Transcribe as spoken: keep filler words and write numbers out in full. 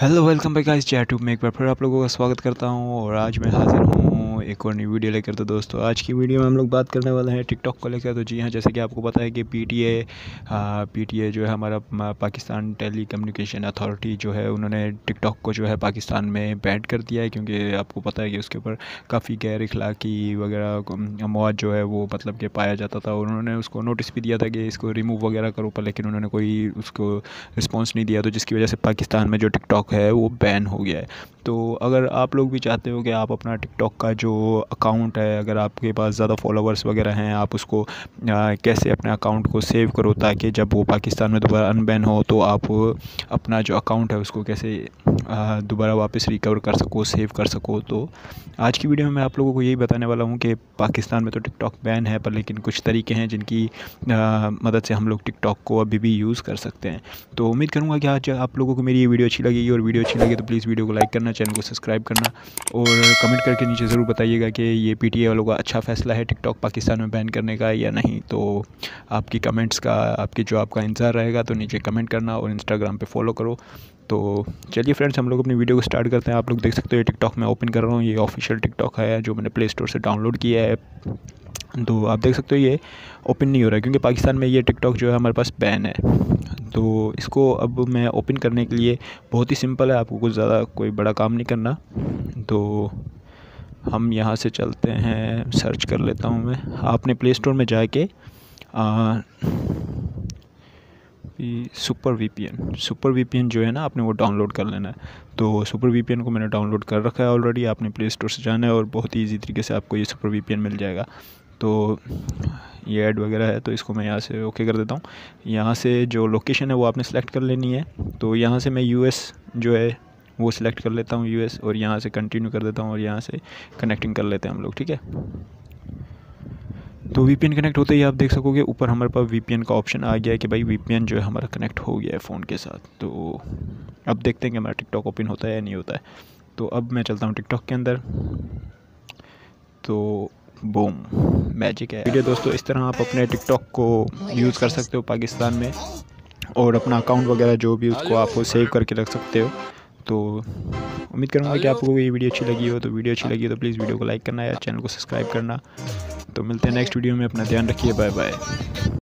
Hello welcome back guys, chat में एक बार फिर आप लोगों का स्वागत करता हूं। और आज मैं हाजिर हूं एक और नई वीडियो लेकर। तो दोस्तों, आज की वीडियो में हम लोग बात करने वाले हैं टिकटॉक को लेकर। तो जी हां, जैसे कि आपको पता है कि पीटीए पीटीए जो है हमारा पाकिस्तान टेली कम्युनिकेशन अथॉरिटी जो है, उन्होंने टिकटॉक को जो है पाकिस्तान में बैन कर दिया है, क्योंकि आपको पता है कि उसके ऊपर काफ़ी गैर अखलाकी वगैरह मौत जो है वो मतलब कि पाया जाता था। और उन्होंने उसको नोटिस भी दिया था कि इसको रिमूव वगैरह करो, पर लेकिन उन्होंने कोई उसको रिस्पॉन्स नहीं दिया, तो जिसकी वजह से पाकिस्तान में जो टिकटॉक है वो बैन हो गया है। तो अगर आप लोग भी चाहते हो कि आप अपना टिकटॉक का जो अकाउंट है, अगर आपके पास ज़्यादा फॉलोवर्स वगैरह हैं, आप उसको आ, कैसे अपने अकाउंट को सेव करो ताकि जब वो पाकिस्तान में दोबारा अनबैन हो तो आप अपना जो अकाउंट है उसको कैसे दोबारा वापस रिकवर कर सको, सेव कर सको। तो आज की वीडियो में मैं आप लोगों को यही बताने वाला हूँ कि पाकिस्तान में तो टिकटॉक बैन है, पर लेकिन कुछ तरीके हैं जिनकी आ, मदद से हम लोग टिकटॉक को अभी भी यूज़ कर सकते हैं। तो उम्मीद करूँगा कि आज आप लोगों को मेरी ये वीडियो अच्छी लगेगी, और वीडियो अच्छी लगे तो प्लीज़ वीडियो को लाइक करना, चैनल को सब्सक्राइब करना, और कमेंट करके नीचे ज़रूर बताइएगा कि ये पीटीए वालों का अच्छा फैसला है टिकटॉक पाकिस्तान में बैन करने का या नहीं। तो आपकी कमेंट्स का, आपके जो आपका इंतज़ार रहेगा, तो नीचे कमेंट करना और इंस्टाग्राम पे फॉलो करो। तो चलिए फ्रेंड्स, हम लोग अपनी वीडियो को स्टार्ट करते हैं। आप लोग देख सकते हो ये टिकटॉक मैं ओपन कर रहा हूँ, ये ऑफिशियल टिकटॉक है जो मैंने प्ले स्टोर से डाउनलोड किया है। तो आप देख सकते हो ये ओपन नहीं हो रहा है, क्योंकि पाकिस्तान में ये टिकटॉक जो है हमारे पास बैन है। तो इसको अब मैं ओपन करने के लिए, बहुत ही सिंपल है, आपको कुछ ज़्यादा कोई बड़ा काम नहीं करना। तो हम यहाँ से चलते हैं, सर्च कर लेता हूँ मैं। आपने प्ले स्टोर में जाके आ, सुपर वीपीएन सुपर वीपीएन जो है ना, आपने वो डाउनलोड कर लेना है। तो सुपर वीपीएन को मैंने डाउनलोड कर रखा है ऑलरेडी। आपने प्ले स्टोर से जाना है और बहुत ही ईजी तरीके से आपको ये सुपर वीपीएन मिल जाएगा। तो ये ऐड वगैरह है, तो इसको मैं यहाँ से ओके कर देता हूँ। यहाँ से जो लोकेशन है वो आपने सेलेक्ट कर लेनी है। तो यहाँ से मैं यूएस जो है वो सिलेक्ट कर लेता हूँ, यूएस, और यहाँ से कंटिन्यू कर देता हूँ, और यहाँ से कनेक्टिंग कर लेते हैं हम लोग, ठीक है। तो वीपीएन कनेक्ट होते ही आप देख सकोगे ऊपर हमारे पास वीपीएन का ऑप्शन आ गया है कि भाई वीपीएन जो है हमारा कनेक्ट हो गया है फ़ोन के साथ। तो अब देखते हैं कि हमारा टिकटॉक ओपन होता है या नहीं होता है। तो अब मैं चलता हूँ टिकटॉक के अंदर। तो बूम, मैजिक है वीडियो दोस्तों। इस तरह आप अपने टिकटॉक को यूज़ कर सकते हो पाकिस्तान में, और अपना अकाउंट वगैरह जो भी उसको आप सेव करके रख सकते हो। तो उम्मीद करूँगा कि आपको ये वीडियो अच्छी लगी हो। तो वीडियो अच्छी लगी हो तो प्लीज़ वीडियो को लाइक करना या चैनल को सब्सक्राइब करना। तो मिलते हैं नेक्स्ट वीडियो में। अपना ध्यान रखिए, बाय बाय।